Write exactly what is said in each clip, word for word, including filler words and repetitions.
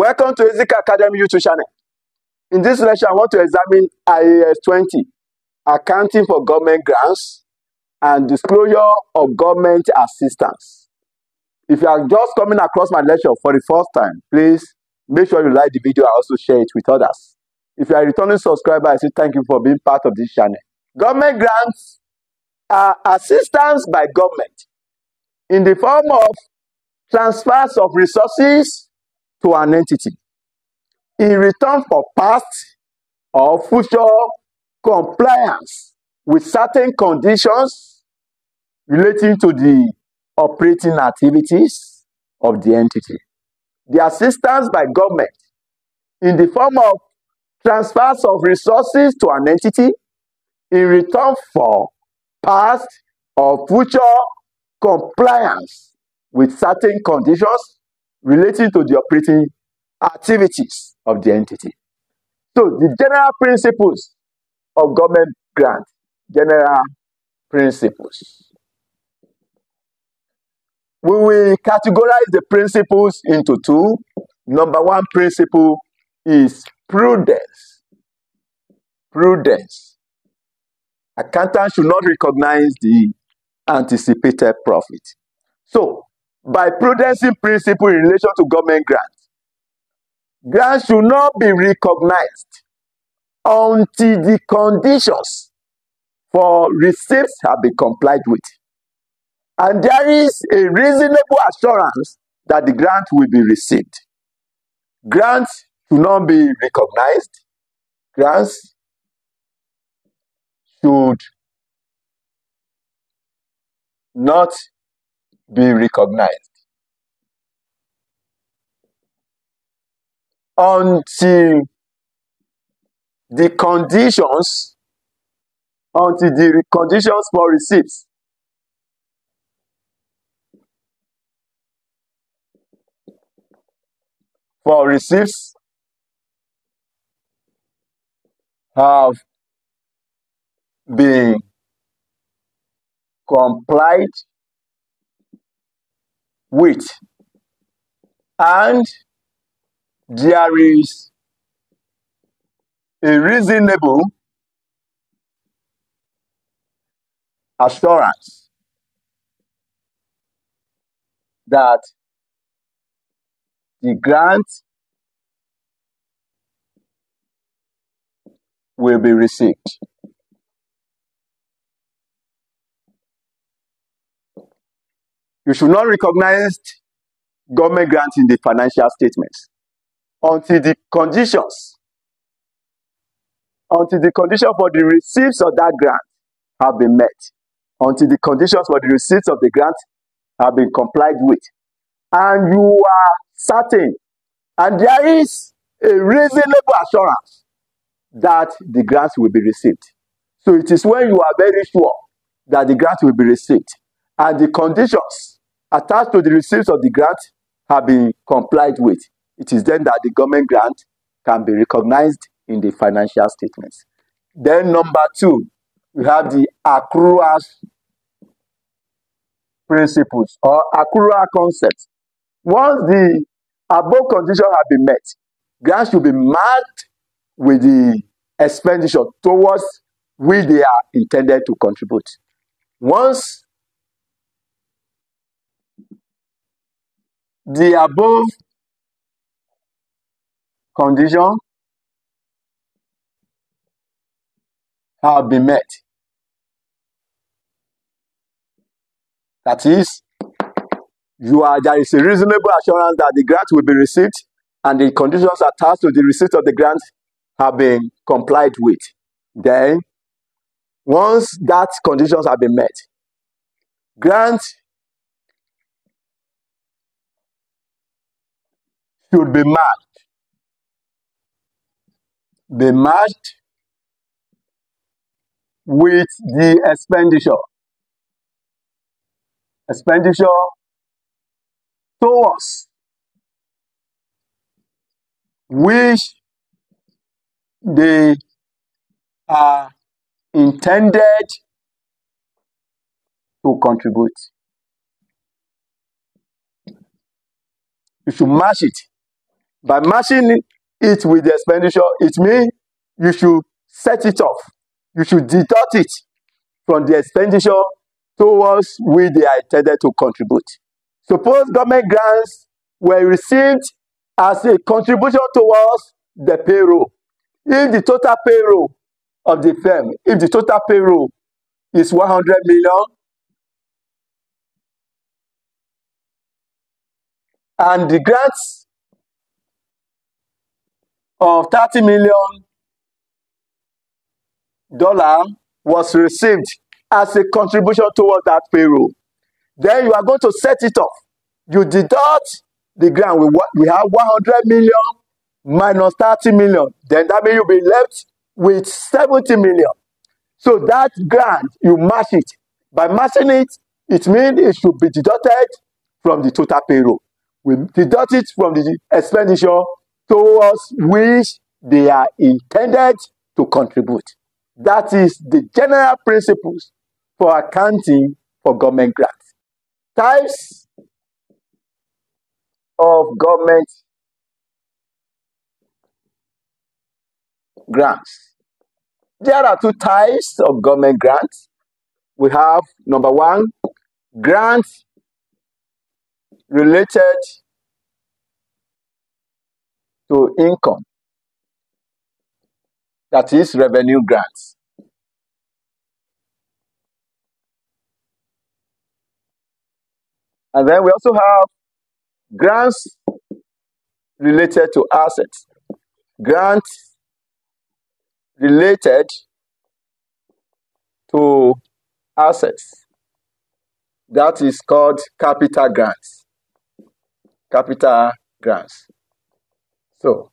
Welcome to Ezikan Academy YouTube channel. In this lecture, I want to examine I A S twenty, Accounting for Government Grants and Disclosure of Government Assistance. If you are just coming across my lecture for the first time, please make sure you like the video and also share it with others. If you are a returning subscriber, I say thank you for being part of this channel. Government grants are assistance by government in the form of transfers of resources to an entity in return for past or future compliance with certain conditions relating to the operating activities of the entity. The assistance by government in the form of transfers of resources to an entity in return for past or future compliance with certain conditions relating to the operating activities of the entity. So, the general principles of government grant, general principles. We will categorize the principles into two. Number one principle is prudence. Prudence. Accountants should not recognize the anticipated profit. So, by prudence in principle in relation to government grants, grants should not be recognized until the conditions for receipts have been complied with, and there is a reasonable assurance that the grant will be received. Grants should not be recognized. Grants should not be recognized until the conditions, until the conditions for receipts for receipts have been complied with, and there is a reasonable assurance that the grant will be received. You should not recognize government grants in the financial statements until the conditions, until the conditions for the receipts of that grant have been met, until the conditions for the receipts of the grant have been complied with, and you are certain, and there is a reasonable assurance that the grants will be received. So it is when you are very sure that the grant will be received and the conditions attached to the receipts of the grant have been complied with, it is then that the government grant can be recognized in the financial statements. Then number two, we have the accrual principles or accrual concept. Once the above conditions have been met, grants should be marked with the expenditure towards which they are intended to contribute. Once the above conditions have been met, that is, you are, there is a reasonable assurance that the grant will be received and the conditions attached to the receipt of the grant have been complied with. Then, once that conditions have been met, grant should be marked, be matched with the expenditure, expenditure towards which they are intended to contribute. You should match it By matching it with the expenditure, it means you should set it off. You should deduct it from the expenditure towards which they are intended to contribute. Suppose government grants were received as a contribution towards the payroll. If the total payroll of the firm, if the total payroll is one hundred million, and the grants of thirty million dollars was received as a contribution towards that payroll, then you are going to set it off. You deduct the grant. We, we have one hundred million minus thirty million. Then that means you'll be left with seventy million. So that grant, you match it. By matching it, it means it should be deducted from the total payroll. We deduct it from the expenditure towards which they are intended to contribute. That is the general principles for accounting for government grants. Types of government grants. There are two types of government grants. We have, number one, grants related to income, that is revenue grants. And then we also have grants related to assets, grants related to assets, that is called capital grants. Capital grants. So,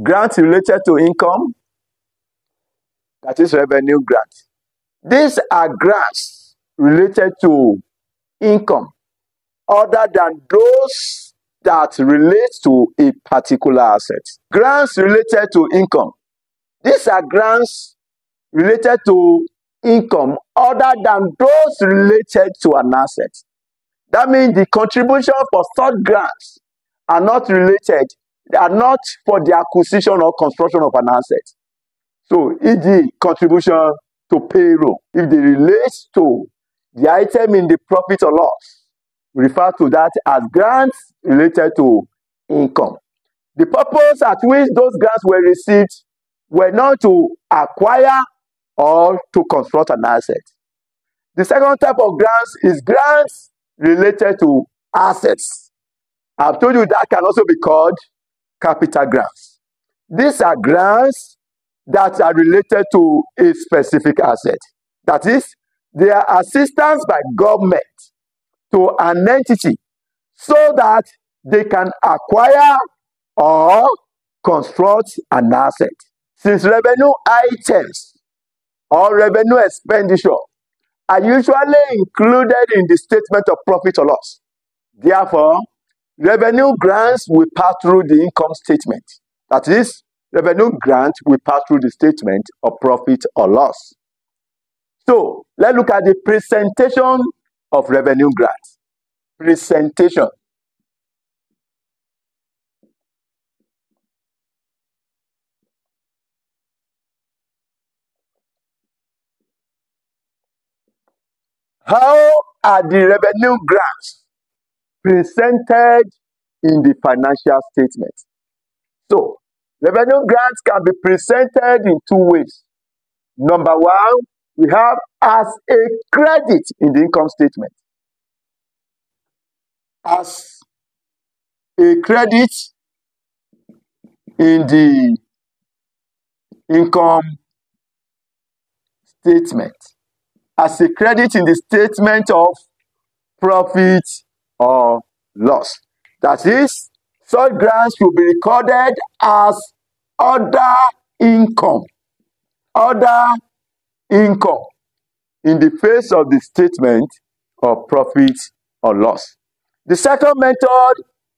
grants related to income, that is revenue grants. These are grants related to income other than those that relate to a particular asset. Grants related to income. These are grants related to income other than those related to an asset. That means the contribution for such grants are not related, they are not for the acquisition or construction of an asset. So, for example, contribution to payroll, if they relate to the item in the profit or loss, we refer to that as grants related to income. The purpose at which those grants were received were not to acquire or to construct an asset. The second type of grants is grants related to assets. I've told you that can also be called capital grants. These are grants that are related to a specific asset. That is, they are assistance by government to an entity so that they can acquire or construct an asset. Since revenue items or revenue expenditure are usually included in the statement of profit or loss, therefore, revenue grants will pass through the income statement. That is, revenue grant will pass through the statement of profit or loss. So, let's look at the presentation of revenue grants. Presentation. How are the revenue grants presented in the financial statement? So, revenue grants can be presented in two ways. Number one, we have as a credit in the income statement. As a credit in the income statement. As a credit in the statement of profit or loss. That is, such grants will be recorded as other income. Other income in the face of the statement of profit or loss. The second method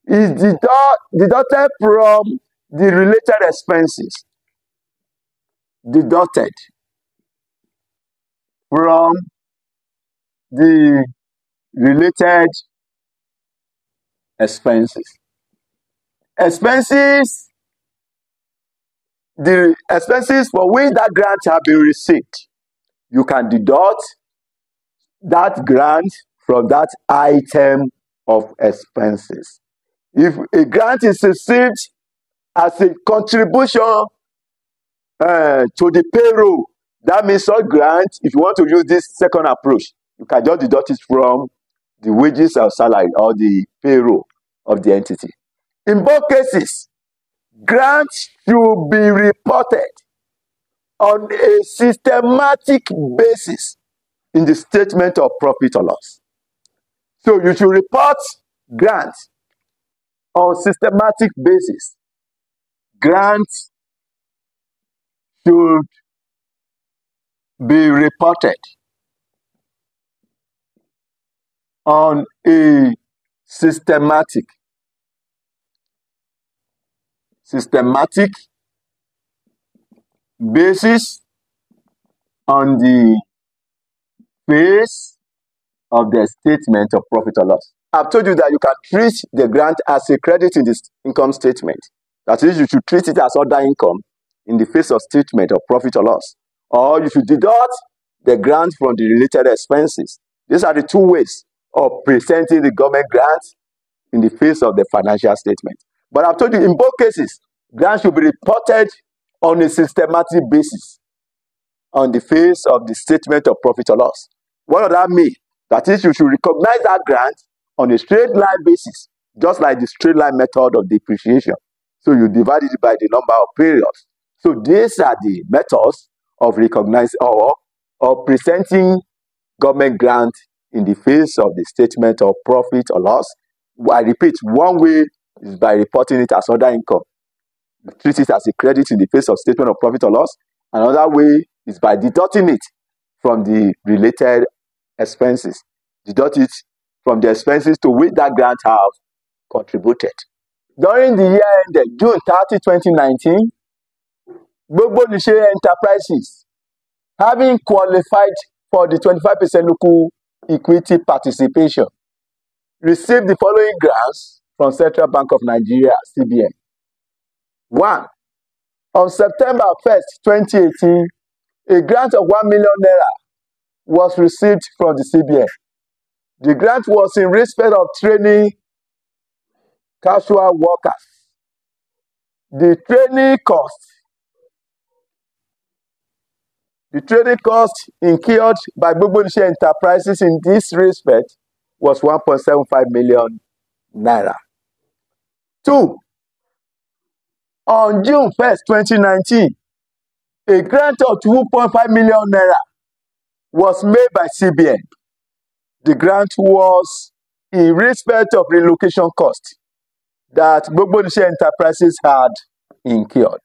is deduct, deducted from the related expenses. Deducted from the related expenses. expenses, the expenses for which that grant have been received, you can deduct that grant from that item of expenses. If a grant is received as a contribution uh, to the payroll, that means all grant, if you want to use this second approach, you can just deduct it from the wages or salary or the payroll of the entity. In both cases, grants should be reported on a systematic basis in the statement of profit or loss. So you should report grants on systematic basis. Grants should be reported on a systematic systematic basis on the face of the statement of profit or loss. I've told you that you can treat the grant as a credit in this income statement. That is, you should treat it as other income in the face of statement of profit or loss. Or you should deduct the grant from the related expenses. These are the two ways of presenting the government grant in the face of the financial statement. But I've told you, in both cases, grants should be reported on a systematic basis on the face of the statement of profit or loss. What does that mean? That is, you should recognize that grant on a straight line basis, just like the straight line method of depreciation. So you divide it by the number of periods. So these are the methods of recognizing or of presenting government grant in the face of the statement of profit or loss. I repeat, one way is by reporting it as other income. You treat it as a credit in the face of statement of profit or loss. Another way is by deducting it from the related expenses. Deduct it from the expenses to which that grant have contributed. During the year ended June thirtieth, twenty nineteen, Gbogbonishe Enterprises, having qualified for the twenty-five percent local equity participation, received the following grants from Central Bank of Nigeria, C B N. One, on September first, twenty eighteen, a grant of one million naira was received from the C B N. The grant was in respect of training casual workers. The training cost, the training cost incurred by Gbogbonishe Enterprises in this respect was one point seven five million naira. Two, on June first, twenty nineteen, a grant of two point five million naira was made by C B N. The grant was in respect of relocation cost that Gbogbonishe Enterprises had incurred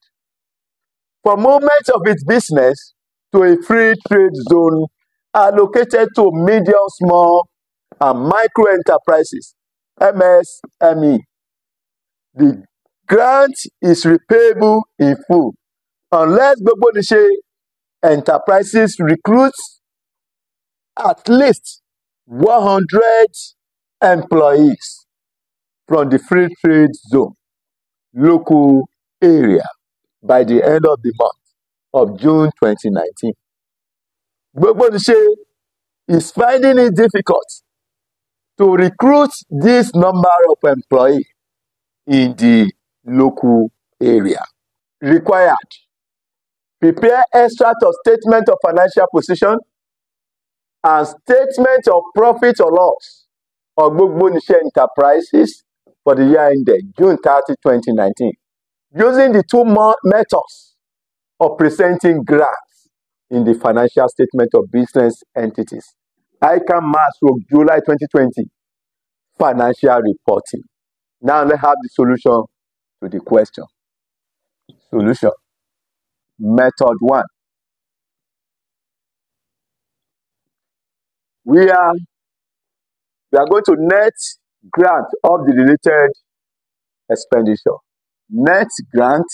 for movement of its business to a free trade zone allocated to medium, small, and micro enterprises, M S M E. The grant is repayable in full unless Gbogbonishe Enterprises recruits at least one hundred employees from the free trade zone local area by the end of the month of June twenty nineteen. Gbogbonishe is finding it difficult to recruit this number of employees in the local area. Required: prepare extract of statement of financial position and statement of profit or loss of Gbogbonishe Enterprises for the year ended June thirtieth, twenty nineteen, using the two methods of presenting grants in the financial statement of business entities. I C A N March to July twenty twenty, financial reporting. Now let's have the solution to the question. Solution. Method one. We are, we are going to net grant of the related expenditure. Net grant,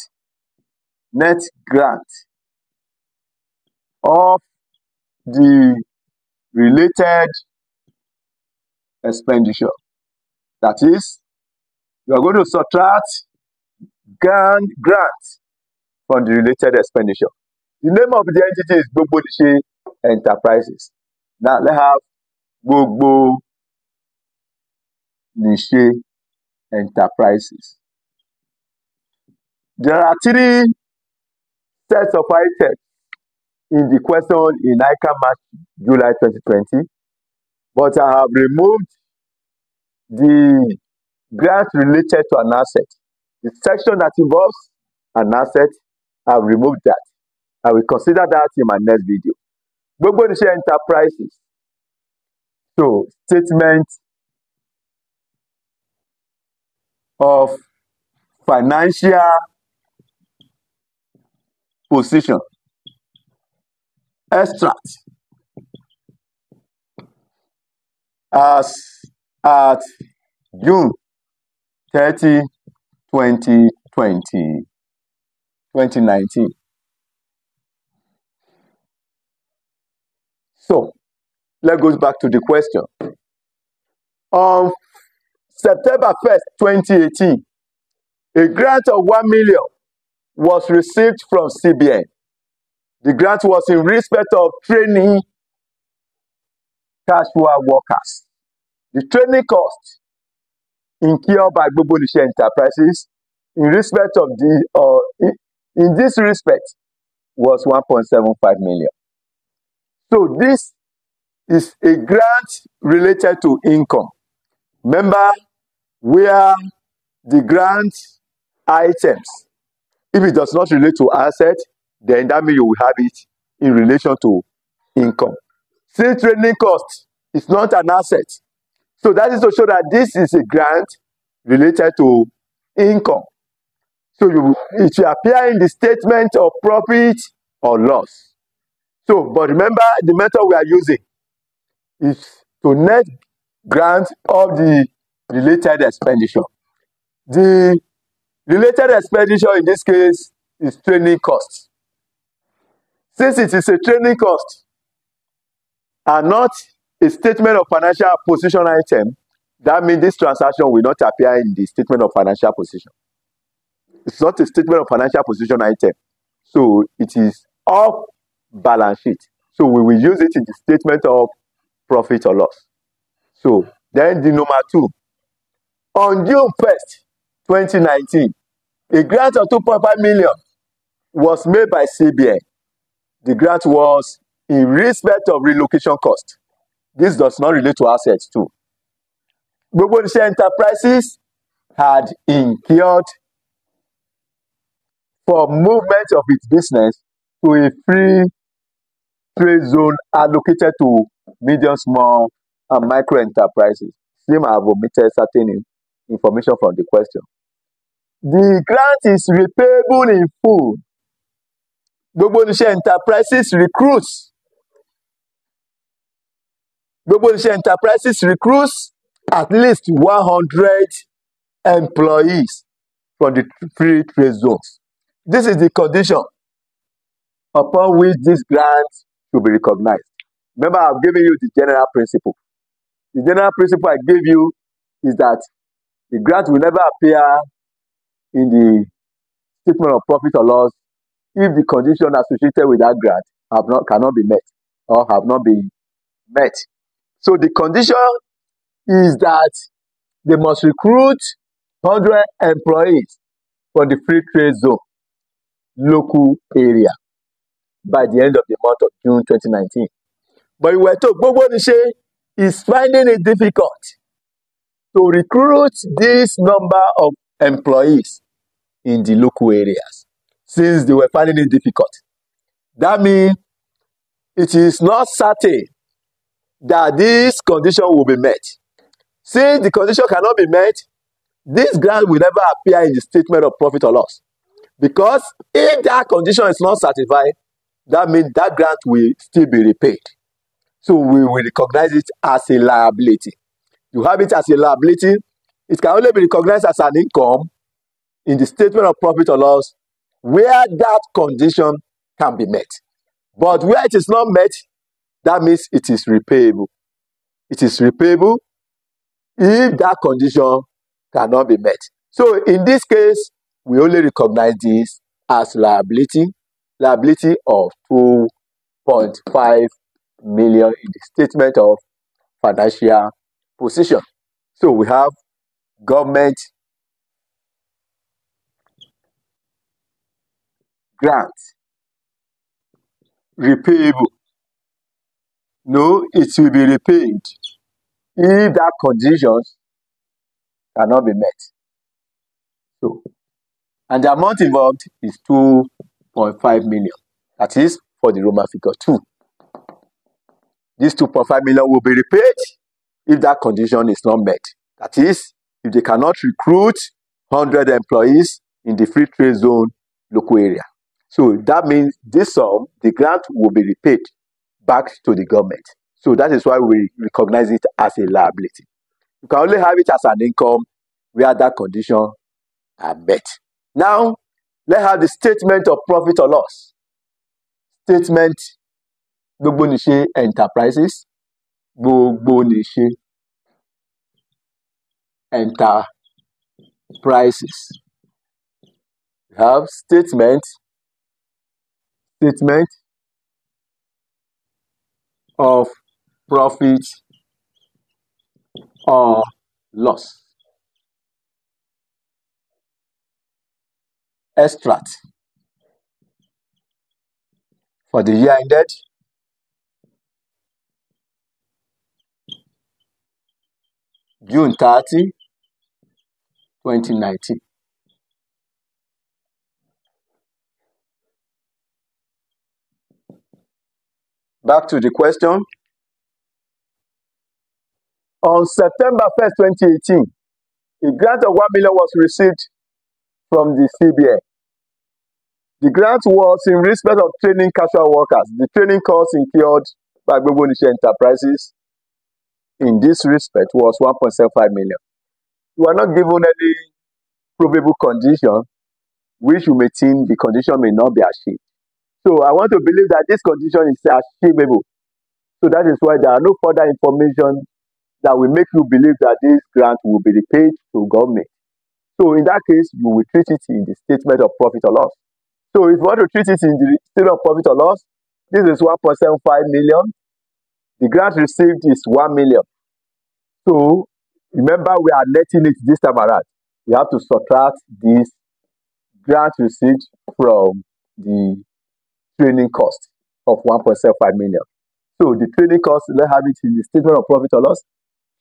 net grant of the related expenditure. That is, we are going to subtract grant grants from the related expenditure. The name of the entity is Gbogbonishe Enterprises. Now let's have Gbogbonishe Enterprises. There are three sets of items in the question in I C A March July twenty twenty, but I have removed the grant related to an asset. The section that involves an asset, I've removed that. I will consider that in my next video. Gbogbonishe Enterprises. So, statement of financial position. Extract. As at June thirtieth, twenty nineteen. So, let's go back to the question. On September first, twenty eighteen, a grant of one million was received from C B N. The grant was in respect of training casual workers. The training cost incurred by Gbogbonishe Enterprises in respect of the or uh, in, in this respect was one point seven five million. So this is a grant related to income. Remember where the grant items, if it does not relate to asset, then that means you will have it in relation to income. Since training cost is not an asset, so that is to show that this is a grant related to income. So you, it will appear in the statement of profit or loss. So, but remember the method we are using is to net grant of the related expenditure. The related expenditure in this case is training cost. Since it is a training cost and not a statement of financial position item, that means this transaction will not appear in the statement of financial position. It's not a statement of financial position item. So it is off balance sheet. So we will use it in the statement of profit or loss. So then the number two. On June first, twenty nineteen, a grant of two point five million was made by C B N. The grant was in respect of relocation cost. This does not relate to assets too. Gbogbonishe Enterprises had incurred for movement of its business to a free trade zone allocated to medium, small, and micro enterprises. Slim have omitted certain information from the question. The grant is repayable in full. Gbogbonishe Enterprises recruits. Gbogbonishe Enterprises recruits at least one hundred employees from the free trade zones. This is the condition upon which this grant should be recognized. Remember, I've given you the general principle. The general principle I gave you is that the grant will never appear in the statement of profit or loss if the conditions associated with that grant have not, cannot be met or have not been met. So the condition is that they must recruit one hundred employees from the free trade zone local area by the end of the month of June twenty nineteen. But we were told Gbogbonishe is finding it difficult to recruit this number of employees in the local areas since they were finding it difficult. That means it is not certain that this condition will be met. Since the condition cannot be met, this grant will never appear in the statement of profit or loss. Because if that condition is not satisfied, that means that grant will still be repaid. So we will recognize it as a liability. You have it as a liability. It can only be recognized as an income in the statement of profit or loss where that condition can be met. But where it is not met, that means it is repayable. It is repayable if that condition cannot be met. So in this case, we only recognize this as liability, liability of two point five million in the statement of financial position. So we have government grants repayable. No, it will be repaid if that conditions cannot be met. So, and the amount involved is two point five million. That is for the Roman figure two. This two point five million will be repaid if that condition is not met. That is, if they cannot recruit one hundred employees in the free trade zone local area. So that means this sum, the grant, will be repaid back to the government. So that is why we recognize it as a liability. You can only have it as an income where that condition are met. Now, let's have the statement of profit or loss. Statement Gbogbonishe Enterprises. Gbogbonishe Enterprises. We have statement. Statement of profit or loss. Extract for the year ended June thirtieth, twenty nineteen. Back to the question. On September first, twenty eighteen, a grant of one million was received from the C B N. The grant was in respect of training casual workers. The training costs incurred by Gbogbonishe Enterprises in this respect was one point seven five million. You are not given any probable condition which you may think the condition may not be achieved. So I want to believe that this condition is achievable. So that is why there are no further information that will make you believe that this grant will be repaid to government. So in that case, you will treat it in the statement of profit or loss. So if you want to treat it in the statement of profit or loss, this is one point seven five million. The grant received is one million. So remember, we are netting it this time around. We have to subtract this grant received from the training cost of one point seven five million. So the training cost, let's have it in the statement of profit or loss.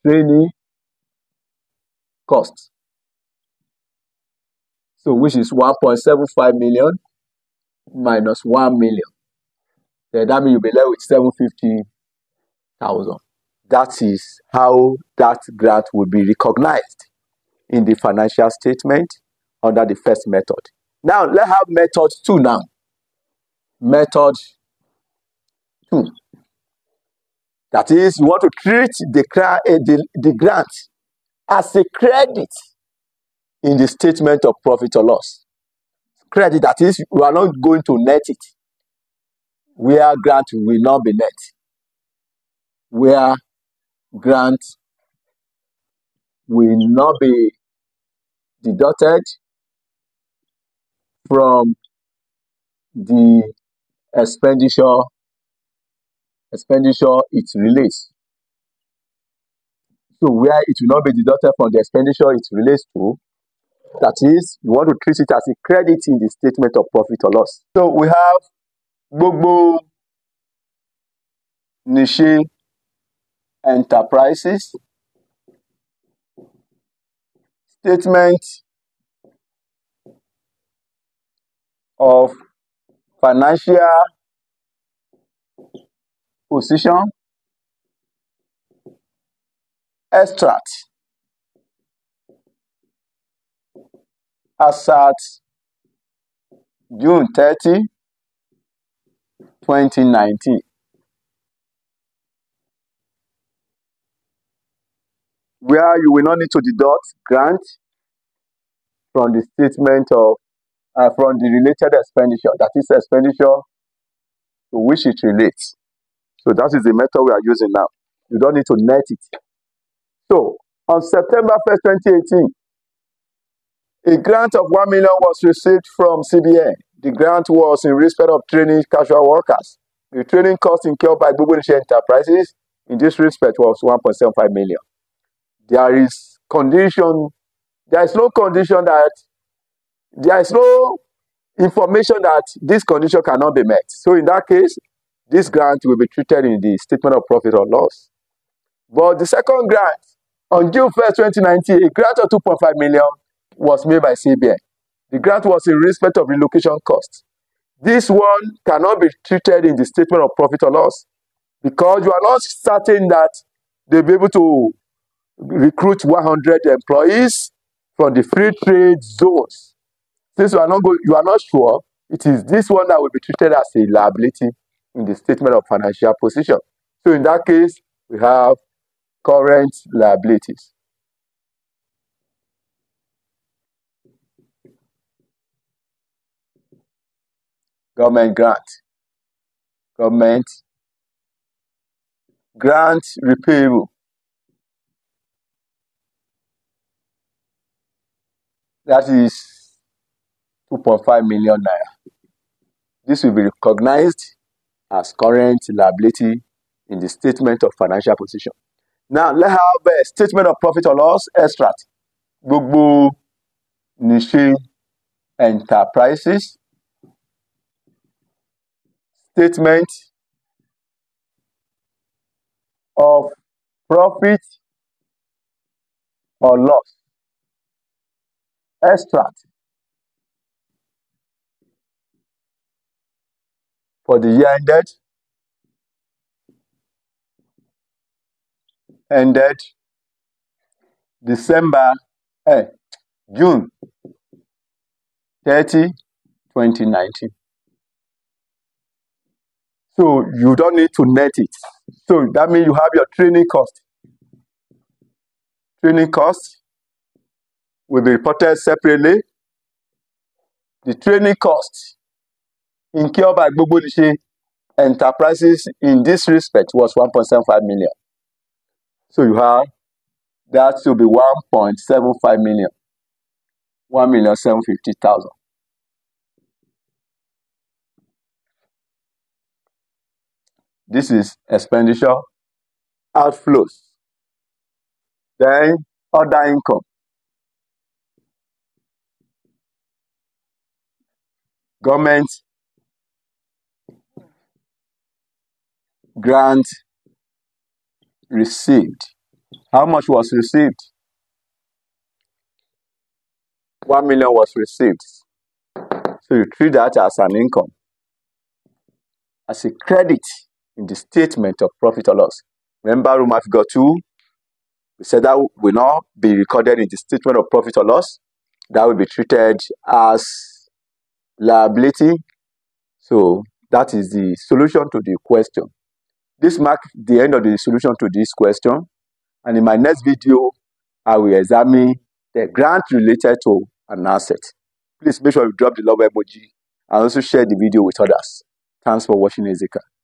Training cost. So which is one point seven five million minus one million. Then that means you'll be left with seven hundred fifty thousand. That is how that grant will be recognized in the financial statement under the first method. Now let's have method two now. Method two. That is, you want to treat the, the, the grant as a credit in the statement of profit or loss. Credit, that is, we are not going to net it. Where grant will not be net. Where grant will not be deducted from the expenditure expenditure it relates. So where it will not be deducted from the expenditure it relates to, that is, you want to treat it as a credit in the statement of profit or loss. So we have Gbogbonishe Enterprises statement of financial position. Extract. As at June thirtieth, twenty nineteen. Where you will not need to deduct grant from the statement of uh, from the related expenditure, that is expenditure to which it relates. So that is the method we are using now. You don't need to net it. So on September first, twenty eighteen, A grant of one million was received from C B N. The grant was in respect of training casual workers. The training cost incurred by Gbogbonishe Enterprises in this respect was one point seven five million. There is condition, there is no condition that, there is no information that this condition cannot be met. So in that case, this grant will be treated in the statement of profit or loss. But the second grant, on June first, twenty nineteen, a grant of two point five million was made by C B N. The grant was in respect of relocation costs. This one cannot be treated in the statement of profit or loss because you are not certain that they'll be able to recruit one hundred employees from the free trade zones. Since you are not, you are not sure, it is this one that will be treated as a liability in the statement of financial position. So in that case, we have current liabilities. Government grant. Government grant repayable. That is two point five million naira. This will be recognized as current liability in the statement of financial position. Now, let's have a statement of profit or loss extract. Gbogbonishe Enterprises. Statement of profit or loss. Extract for the year ended, ended December, eh, June thirtieth, twenty nineteen. So you don't need to net it. So that means you have your training cost. Training cost will be reported separately. The training cost incurred by Gbogbonishe Enterprises in this respect was one point seven five million. So you have that will be one point seven five million. one million seven hundred fifty thousand. This is expenditure, outflows, then other income. Government grant received. How much was received? One million was received. So you treat that as an income, as a credit in the statement of profit or loss. Remember, Roman figure two, we said that will not be recorded in the statement of profit or loss. That will be treated as liability. So that is the solution to the question. This marks the end of the solution to this question. And in my next video, I will examine the grant related to an asset. Please make sure you drop the love emoji and also share the video with others. Thanks for watching, Ezikan.